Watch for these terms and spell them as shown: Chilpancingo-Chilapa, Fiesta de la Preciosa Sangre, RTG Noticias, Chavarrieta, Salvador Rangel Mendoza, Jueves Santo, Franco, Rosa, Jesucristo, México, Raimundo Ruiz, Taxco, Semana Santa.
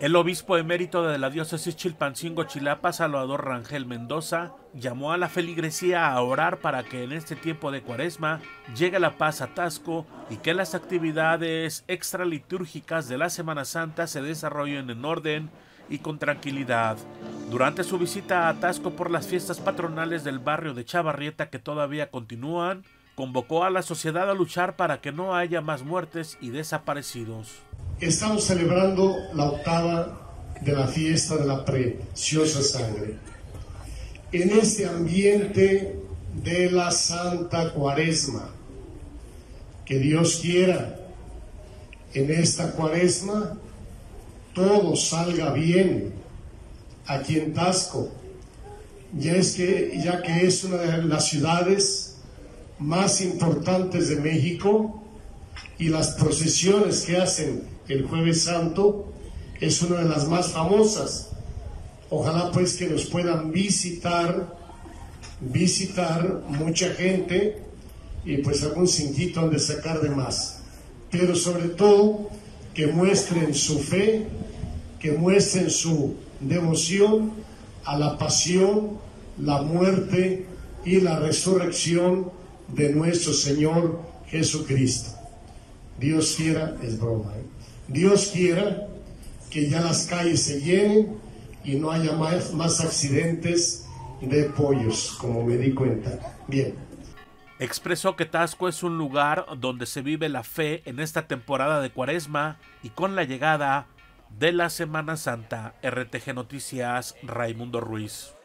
El obispo emérito de la diócesis Chilpancingo-Chilapa, Salvador Rangel Mendoza, llamó a la feligresía a orar para que en este tiempo de Cuaresma llegue la paz a Taxco y que las actividades extralitúrgicas de la Semana Santa se desarrollen en orden y con tranquilidad. Durante su visita a Taxco por las fiestas patronales del barrio de Chavarrieta que todavía continúan, convocó a la sociedad a luchar para que no haya más muertes y desaparecidos. Estamos celebrando la octava de la Fiesta de la Preciosa Sangre. En este ambiente de la Santa Cuaresma, que Dios quiera, en esta Cuaresma todo salga bien aquí en Taxco, ya que es una de las ciudades más importantes de México, y las procesiones que hacen el Jueves Santo es una de las más famosas. Ojalá pues que nos puedan visitar mucha gente y pues algún cinquito han de sacar de más. Pero sobre todo que muestren su fe, que muestren su devoción a la pasión, la muerte y la resurrección de nuestro Señor Jesucristo. Dios quiera, es broma, ¿eh? Dios quiera que ya las calles se llenen y no haya más accidentes de pollos, como me di cuenta. Bien. Expresó que Taxco es un lugar donde se vive la fe en esta temporada de Cuaresma y con la llegada de la Semana Santa. RTG Noticias, Raimundo Ruiz.